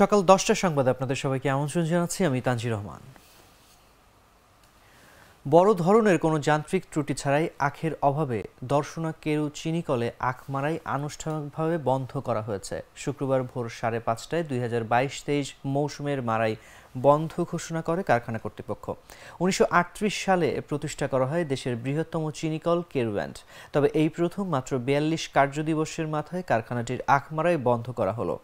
সকাল 10টার সংবাদে আপনাদের সবাইকে আমন্ত্রণ জানাচ্ছি আমি তানজির রহমান বড় ধরনের কোনো যান্ত্রিক ত্রুটি ছাড়াই আখের অভাবে দর্শনা কেরু চিনিকলে আখ মারাই আনুষ্ঠানিকভাবে বন্ধ করা হয়েছে শুক্রবার ভোর 5:30টায় 2022-23 মৌসুমের মারাই বন্ধ ঘোষণা করে কারখানা কর্তৃপক্ষ 1938 সালে প্রতিষ্ঠা করা হয় দেশের বৃহত্তম চিনিকল কেরুব্যান্ড তবে এই প্রথম মাত্র 42 কার্যদিবসের মাথায় কারখানাটির আখমারাই বন্ধ করা হলো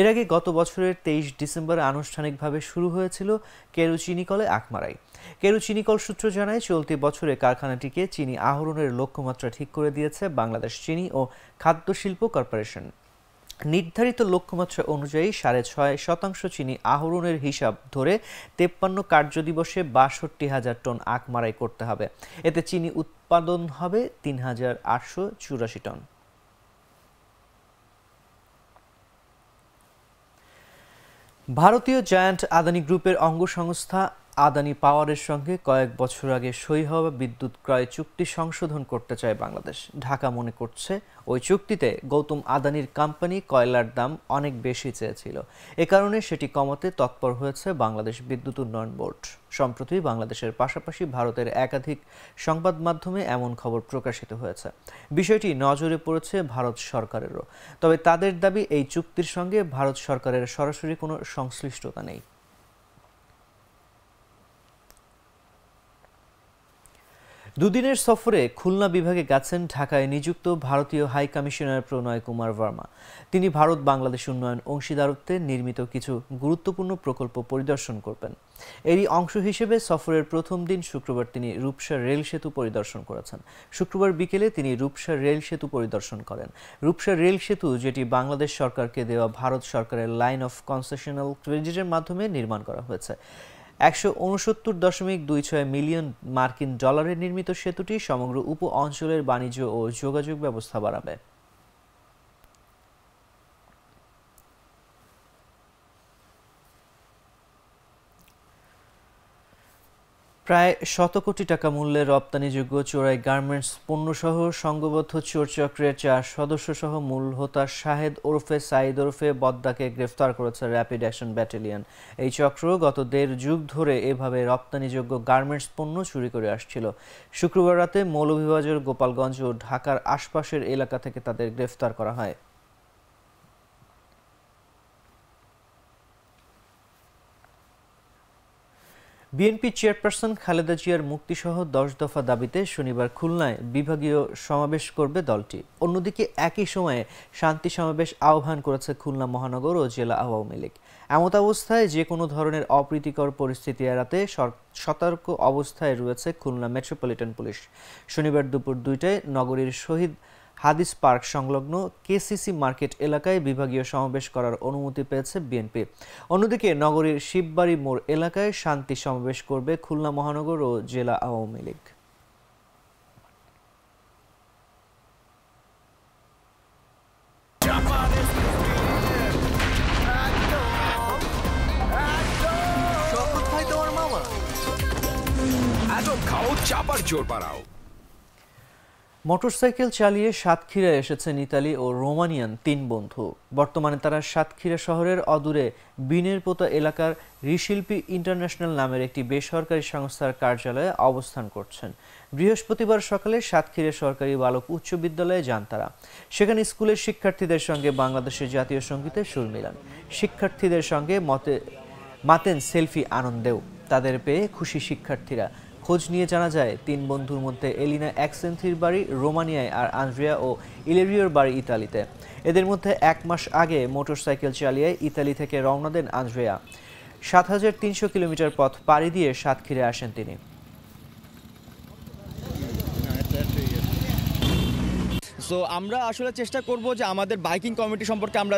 এর আগে গত বছরের 23 ডিসেম্বর আনুষ্ঠানিকভাবে শুরু হয়েছিল কেরু চিনিকলে আখমারাই কেরু চিনিকল সূত্র জানায় চলতি বছরে কারখানাটিকে চিনি আহরণের লক্ষ্যমাত্রা ঠিক করে দিয়েছে বাংলাদেশ চিনি ও খাদ্য শিল্প কর্পোরেশন নির্ধারিত লক্ষ্যমাত্রা অনুযায়ী 6.5% চিনি আহরণের হিসাব ধরে 53 কার্যদিবসে ৬২,০০০ টন আখ মাড়াই করতে হবে এতে চিনি উৎপাদন হবে ৩,৮৮৪ টন ভারতীয় জায়ান্ট আদানি গ্রুপের অঙ্গসংস্থা আদানি পাওয়ারের সঙ্গে কয়েক বছর আগে সই হওয়া বিদ্যুৎ ক্রয় চুক্তি সংশোধন করতে চায় বাংলাদেশ ঢাকা মনে করছে ওই চুক্তিতে গৌতম আদানির কোম্পানি কয়লার দাম অনেক বেশি চেয়েছিল এই কারণে সেটি কমাতে তৎপর হয়েছে বাংলাদেশ বিদ্যুৎ উন্নয়ন বোর্ড সম্প্রতি বাংলাদেশের পাশাপাশি ভারতের একাধিক সংবাদ মাধ্যমে এমন খবর প্রকাশিত হয়েছে বিষয়টি নজরে পড়েছে ভারত সরকারেরও তবে তাদের দাবি এই চুক্তির সঙ্গে ভারত সরকারের সরাসরি কোনো সংশ্লিষ্টতা নেই দুদিনের সফরে খুলনা বিভাগে গেছেন ঢাকায় নিযুক্ত ভারতীয় high commissioner Pranay Kumar Burma তিনি ভারত বাংলাদেশ উন্নয়ন অংশীদারত্বে নির্মিত কিছু গুরুত্বপূর্ণ প্রকল্প পরিদর্শন করবেন এরই অংশ হিসেবে সফরের প্রথম দিন শুক্রবার তিনি রূপসা রেল সেতু পরিদর্শন করেছেন শুক্রবার বিকেলে তিনি রূপসা রেল সেতু পরিদর্শন করেন রূপসা রেল সেতু যেটি বাংলাদেশ সরকারকে দেওয়া ভারত সরকারের লাইন অফ কনসেশনাল ক্রেডিটের মাধ্যমে নির্মাণ করা হয়েছে 169.26 মিলিয়ন মার্কিন ডলারে নির্মিত সেতুটি সমগ্র উপ-অঞ্চলের বাণিজ্য ও যোগাযোগ ব্যবস্থা বাড়াবে প্রায় ১০০ কোটি টাকা মূল্যের রপ্তানিযোগ্য চোরাই গার্মেন্টস পণ্যসহ সংঘবদ্ধ চোর চক্রের ৪ সদস্যসহ মূল হোতা শাহেদ ওরফে সাইদ ওরফে বদ্দাকে গ্রেফতার করেছে র্যাপিড অ্যাকশন ব্যাটালিয়ন এই চক্র গত ১.৫ যুগ ধরে এভাবে রপ্তানিযোগ্য গার্মেন্টস পণ্য চুরি করে আসছিল শুক্রবার রাতে মৌলভীবাজার গোপালগঞ্জ ও ঢাকার আশপাশের এলাকা থেকে তাদের গ্রেফতার করা হয় বিএনপি চেয়ারপারসন খালেদা জিয়ার মুক্তিসহ 10 দফা দাবিতে শনিবার খুলনায় বিভাগীয় সমাবেশ করবে দলটি অন্যদিকে একই সময়ে শান্তি সমাবেশ আহ্বান করেছে খুলনা মহানগর ও জেলা আওয়ামী লীগ এমত অবস্থায় যে কোনো ধরনের অপ্রীতিকর পরিস্থিতি এড়াতে সতর্ক অবস্থায় রয়েছে খুলনা মেট্রোপলিটন পুলিশ শনিবার দুপুর ২টায় নগরীর শহীদ হাদিস পার্ক সংলগ্ন কেসিসি মার্কেট এলাকায় বিভাগীয় সমাবেশ করার অনুমতি পেয়েছে বিএনপি অন্যদিকে নগরীর শিববাড়ি মোড় এলাকায় শান্তি সমাবেশ করবে খুলনা মহানগর ও জেলা আওয়ামী লীগ মোটরসাইকেল চালিয়ে সাতক্ষীরা এসেছে ইতালি ও রোমানিয়ান ৩ বন্ধু বর্তমানে তারা সাতক্ষীরা শহরের অদূরে বিনেরপোতা এলাকার রিশিলপি ইন্টারন্যাশনাল নামের একটি বেসরকারি সংস্থার কার্যালয়ে অবস্থান করছেন বৃহস্পতিবার সকালে সাতক্ষীরা সরকারি বালক উচ্চ বিদ্যালয়ে যান তারা সেখানে স্কুলের শিক্ষার্থীদের সঙ্গে বাংলাদেশের জাতীয় সঙ্গীতে সুর মিলান শিক্ষার্থীদের সঙ্গে মাতেন সেলফি আনন্দেও তাদের পেয়ে খুশি শিক্ষার্থীরা খোঁজ নিয়ে জানা যায় ৩ বন্ধুর মধ্যে এলিনা অ্যাক্সেন্থির বাড়ি রোমানিয়ায় আর আন্দ্রিয়া ও ইলেরিওর বাড়ি ইতালিতে এদের মধ্যে ১ মাস আগে মোটরসাইকেল চালিয়ে ইতালি থেকে রওনা দেন আন্দ্রিয়া ৭,৩০০ কিলোমিটার পথ পাড়ি দিয়ে সাতক্ষীরা আসেন তিনি সো আমরা আসলে চেষ্টা করব যে আমাদের বাইকিং কমিউনিটি সম্পর্কে আমরা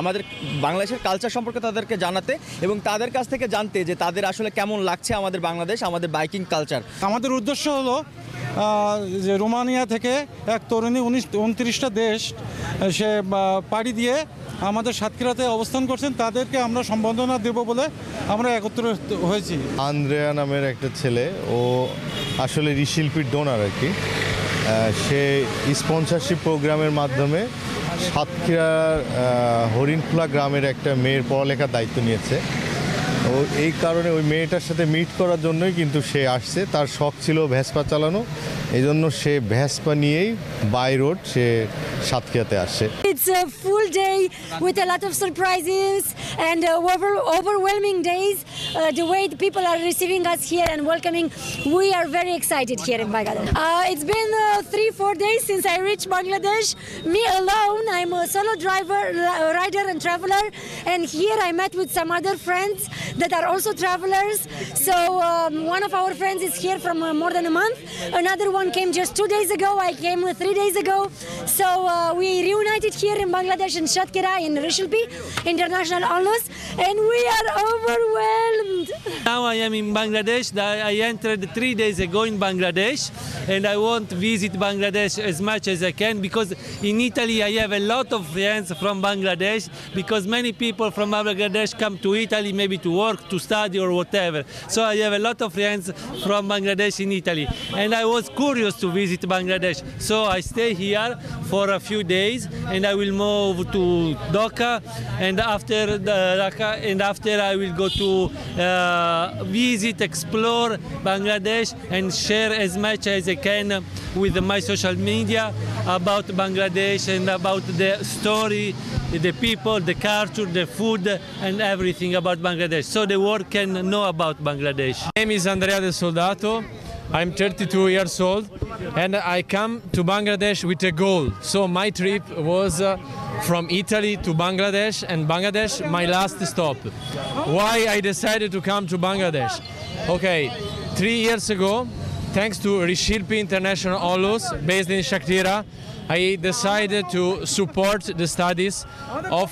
আমাদের বাংলাদেশের কালচার সম্পর্কে তাদেরকে জানাতে এবং তাদের কাছ থেকে জানতে যে তাদের আসলে কেমন লাগছে আমাদের বাংলাদেশ আমাদের বাইকিং কালচার আমাদের উদ্দেশ্য হলো যে রোমানিয়া থেকে এক তরুণী 29-29টা দেশ সে পাড়ি দিয়ে আমাদের সাতক্ষীরাতে অবস্থান করছেন তাদেরকে আমরা সম্বর্ধনা দেব বলে আমরা একত্র হয়েছি আন্দ্রেয়া নামের একটা ছেলে ও আসলে রিশিল্পির ডোনার আর কি সে স্পন্সরশিপ প্রোগ্রামের মাধ্যমে সাতক্ষীরার হরিণখোলা গ্রামের একটা মেয়ের পড়ালেখার দায়িত্ব নিয়েছে। ও এই কারণে ওই মেয়েটার সাথে মিট করার জন্যই কিন্তু সে আসছে। তার শখ ছিল ভ্যাসপা চালানো, এই জন্য সে ভ্যাসপা নিয়েই বাই রোড সে সাতক্ষীরাতে আসে। It's a full day with a lot of surprises and overwhelming days. The way the people are receiving us here and welcoming, we are very excited here in Bangladesh. It's been 3-4 days since I reached Bangladesh. Me alone, I'm a solo driver, rider and traveler, and here I met with some other friends that are also travelers. So one of our friends is here from more than a month. Another one came just 2 days ago. I came 3 days ago. So we reunited here in Bangladesh in Shatkhira in Rishilpi International Alus, and we are overwhelmed. Now I am in Bangladesh. I entered 3 days ago in Bangladesh, and I want to visit Bangladesh as much as I can, because in Italy I have a lot of friends from Bangladesh, because many people from Bangladesh come to Italy maybe to work, to study or whatever. So I have a lot of friends from Bangladesh in Italy, and I was curious to visit Bangladesh. So I stay here for a few days, and I will move to Dhaka, and after Dhaka, and after I will go to visit, explore Bangladesh and share as much as I can with my social media about Bangladesh and about the story, the people, the culture, the food and everything about Bangladesh, so the world can know about Bangladesh. My name is Andrea De Soldato. I'm 32 years old and I come to Bangladesh with a goal. So my trip was from Italy to Bangladesh, and Bangladesh my last stop. Why I decided to come to Bangladesh? Okay, 3 years ago, thanks to Rishilpi International Alus, based in Shatkhira, I decided to support the studies of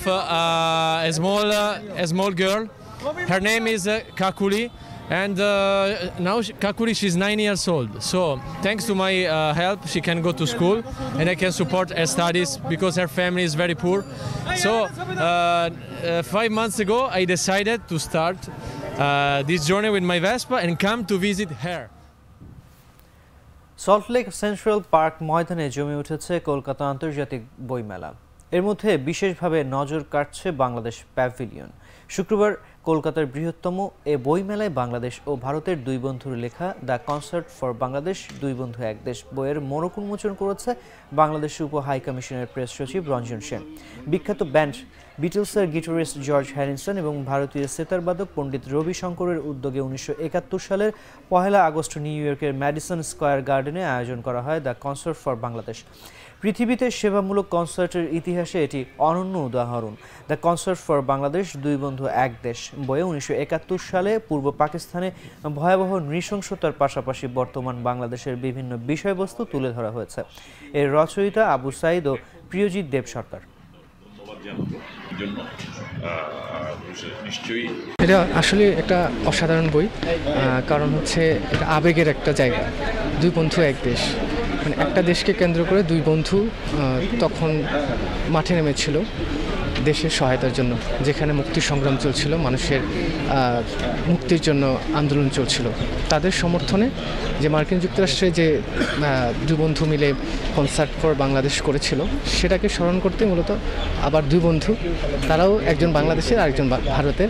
a small girl. Her name is Kakuli, and now Kakuli, she's 9 years old. So thanks to my help, she can go to school and I can support her studies, because her family is very poor. So 5 months ago, I decided to start this journey with my Vespa and come to visit her. Salt Lake central park ময়দানে জমে উঠেছে কলকাতা আন্তর্জাতিক বইমেলা। এর মধ্যে বিশেষভাবে নজর কাটছে বাংলাদেশ প্যাভিলিয়ন। শুক্রবার কলকাতার বৃহত্তম এ বইমেলায় বাংলাদেশ ও ভারতের দুই বন্ধুর লেখা দ্য কনসার্ট ফর বাংলাদেশ, দুই বন্ধু এক দেশ বইয়ের মোড়ক উন্মোচন করেছে বাংলাদেশ উপ হাই কমিশনের প্রেস সচিব রঞ্জন সেন। বিখ্যাত ব্যান্ড বিটলসের গিটারিস্ট জর্জ হ্যারিসন এবং ভারতীয় সেতারবাদক পণ্ডিত রবি শঙ্করের উদ্যোগে 1971 সালের 1 আগস্ট নিউ ইয়র্কের ম্যাডিসন স্কোয়ার গার্ডেনে আয়োজন করা হয় দ্য কনসার্ট ফর বাংলাদেশ। পৃথিবীতে সেবামূলক কনসার্টের ইতিহাসে এটি অনন্য উদাহরণ। দ্য কনসার্ট ফর বাংলাদেশ, দুই বন্ধু এক দেশ বইয়ে 1971 সালে পূর্ব পাকিস্তানে ভয়াবহ নৃশংসতার পাশাপাশি বর্তমান বাংলাদেশের বিভিন্ন বিষয়বস্তু তুলে ধরা হয়েছে। এর রচয়িতা আবু সাইদ ও প্রিয়জিৎ দেব সরকার। এটা আসলে একটা অসাধারণ বই, কারণ হচ্ছে এটা আবেগের একটা জায়গা। দুই বন্ধু এক দেশ, মানে একটা দেশকে কেন্দ্র করে দুই বন্ধু তখন মাঠে নেমেছিল দেশের সহায়তার জন্য, যেখানে মুক্তি সংগ্রাম চলছিল, মানুষের মুক্তির জন্য আন্দোলন চলছিল। তাদের সমর্থনে যে মার্কিন যুক্তরাষ্ট্রে যে দুই বন্ধু মিলে কনসার্ট ফর বাংলাদেশ করেছিল, সেটাকে স্মরণ করতে মূলত আবার দুই বন্ধু, তারাও একজন বাংলাদেশের আরেকজন ভারতের,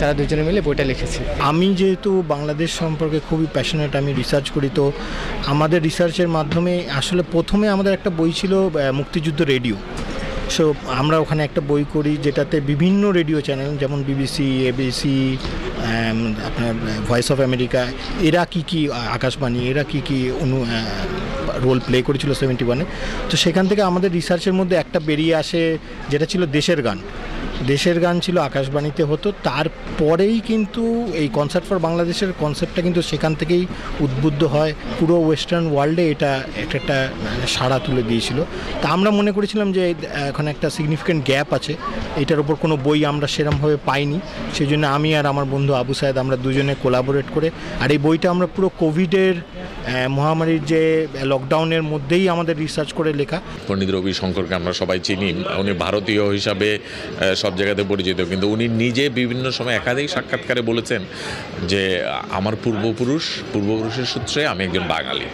তারা দুজনে মিলে বইটা লিখেছে। আমি যেহেতু বাংলাদেশ সম্পর্কে খুবই প্যাশনেট, আমি রিসার্চ করি, তো আমাদের রিসার্চের মাধ্যমে আসলে প্রথমে আমাদের একটা বই ছিল মুক্তিযুদ্ধ রেডিও। সো আমরা ওখানে একটা বই করি যেটাতে বিভিন্ন রেডিও চ্যানেল যেমন বিবিসি, এবিসি, আপনার ভয়েস অফ আমেরিকা, এরা কী আকাশবাণী, এরা কী রোল প্লে করেছিল 71-এ। তো সেখান থেকে আমাদের রিসার্চের মধ্যে একটা বেরিয়ে আসে যেটা ছিল দেশের গান। দেশের গান ছিল আকাশবাণীতে হতো, তারপরেই কিন্তু এই কনসার্ট ফর বাংলাদেশের কনসেপ্টটা কিন্তু সেখান থেকেই উদ্বুদ্ধ হয়। পুরো ওয়েস্টার্ন ওয়ার্ল্ডে এটা একটা সাড়া তুলে দিয়েছিল। তা আমরা মনে করেছিলাম যে এখন একটা সিগনিফিক্যান্ট গ্যাপ আছে, এটার ওপর কোনো বই আমরা সেরমভাবে পাইনি, সেই জন্য আমি আর আমার বন্ধু আবু সাহেদ আমরা দুজনে কোলাবোরেট করে, আর এই বইটা আমরা পুরো কোভিডের মহামারীর যে লকডাউনের মধ্যেই আমাদের রিসার্চ করে লেখা। পণ্ডিত রবি শঙ্করকে আমরা সবাই চিনি, উনি ভারতীয় হিসাবে সব জায়গাতে পরিচিত, কিন্তু উনি নিজে বিভিন্ন সময় একাধিক সাক্ষাৎকারে বলেছেন যে আমার পূর্বপুরুষের সূত্রে আমি একজন বাঙালি।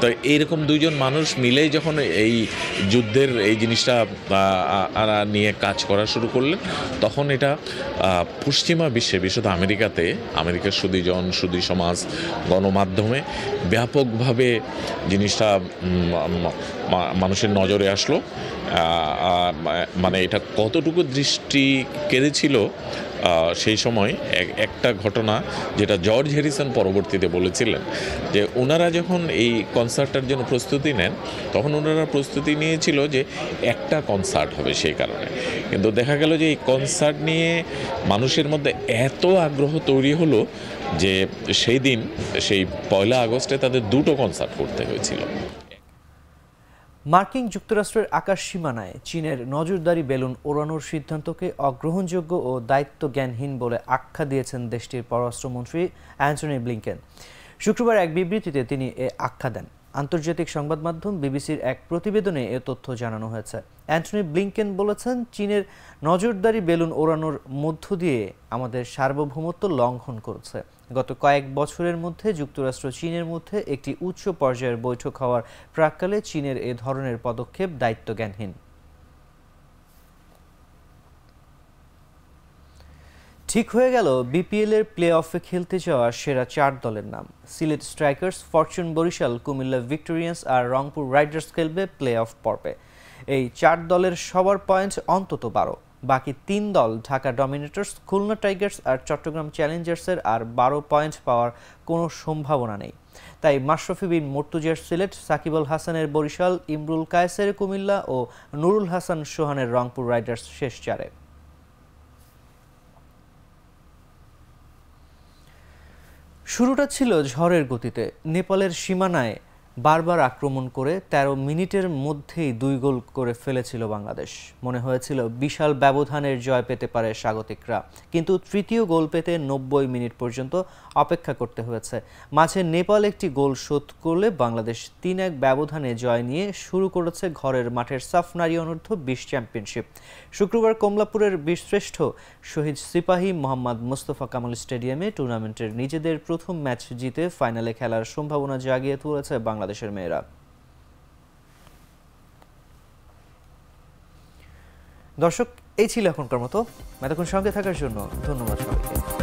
তো এইরকম দুইজন মানুষ মিলে যখন এই যুদ্ধের এই জিনিসটা নিয়ে কাজ করা শুরু করলেন, তখন এটা পশ্চিমা বিশ্বে, বিশেষত আমেরিকাতে, আমেরিকার সুদীজন সুদী সমাজ গণমাধ্যমে ব্যাপকভাবে জিনিসটা মানুষের নজরে আসলো। মানে এটা কতটুকু দৃষ্টি কেড়েছিল সেই সময় একটা ঘটনা যেটা জর্জ হ্যারিসন পরবর্তীতে বলেছিলেন যে ওনারা যখন এই কনসার্টটার জন্য প্রস্তুতি নেন তখন ওনারা প্রস্তুতি নিয়েছিল যে একটা কনসার্ট হবে, সেই কারণে। কিন্তু দেখা গেল যে এই কনসার্ট নিয়ে মানুষের মধ্যে এত আগ্রহ তৈরি হলো যে সেই দিন, সেই 1 আগস্টে তাদের 2টো কনসার্ট করতে হয়েছিল। মার্কিন যুক্তরাষ্ট্রের আকাশ সীমানায় চীনের নজরদারি বেলুন ওড়ানোর সিদ্ধান্তকে অগ্রহণযোগ্য ও দায়িত্বজ্ঞানহীন বলে আখ্যা দিয়েছেন দেশটির পররাষ্ট্রমন্ত্রী অ্যান্টনি ব্লিংকেন। শুক্রবার এক বিবৃতিতে তিনি এ আখ্যা দেন। আন্তর্জাতিক সংবাদ মাধ্যম বিবিসির এক প্রতিবেদনে এ তথ্য জানানো হয়েছে। অ্যান্টনি ব্লিংকেন বলেছেন, চীনের নজরদারি বেলুন ওড়ানোর মধ্য দিয়ে আমাদের সার্বভৌমত্ব লঙ্ঘন করছে। গত কয়েক বছরের মধ্যে যুক্তরাষ্ট্র চীনের মধ্যে একটি উচ্চ পর্যায়ের বৈঠক হওয়ার প্রাককালে চীনের এ ধরনের পদক্ষেপ দায়িত্বজ্ঞানহীন। ঠিক হয়ে গেল বিপিএলের প্লে অফে খেলতে যাওয়া সেরা 4 দলের নাম। Sylhet strikers, Fortune Barishal, Comilla Victorians আর রংপুর রাইডার্স খেলবে প্লে অফ পর্বে। এই 4 দলের সবার পয়েন্ট অন্তত 12। বাকি 3 দল ঢাকা ডমিনেটর্স, খুলনা টাইগার্স আর চট্টগ্রাম চ্যালেঞ্জার্সের আর 12 পয়েন্ট পাওয়ার কোনো সম্ভাবনা নেই। তাই মাশরাফি বিন মর্তুজার সিলেট, সাকিব আল হাসানের বরিশাল, ইমরুল কায়েসের কুমিল্লা ও নুরুল হাসান সোহানের রংপুর রাইডার্স শেষ 4-এ। শুরুটা ছিল ঝড়ের গতিতে। নেপালের সীমানায় বারবার আক্রমণ করে ১৩ মিনিটের মধ্যেই 2 গোল করে ফেলেছিল বাংলাদেশ। মনে হয়েছিল বিশাল ব্যবধানের জয় পেতে পারে স্বাগতিকরা, কিন্তু 3য় গোল পেতে 90 মিনিট পর্যন্ত অপেক্ষা করতে হয়েছে। মাঝে নেপাল একটি গোল শোধ করলে বাংলাদেশ 3-1 ব্যবধানে জয় নিয়ে শুরু করেছে ঘরের মাঠের সাফ নারী অনূর্ধ্ব-20 চ্যাম্পিয়নশিপ। শুক্রবার কমলাপুরের বীরশ্রেষ্ঠ শহীদ সিপাহী মোহাম্মদ মোস্তফা কামাল স্টেডিয়ামে টুর্নামেন্টের নিজেদের প্রথম ম্যাচ জিতে ফাইনালে খেলার সম্ভাবনা জাগিয়ে তুলেছে বাংলাদেশ। দর্শক, এই ছিল এখনকার মতো। এতক্ষণ সঙ্গে থাকার জন্য ধন্যবাদ সবাইকে।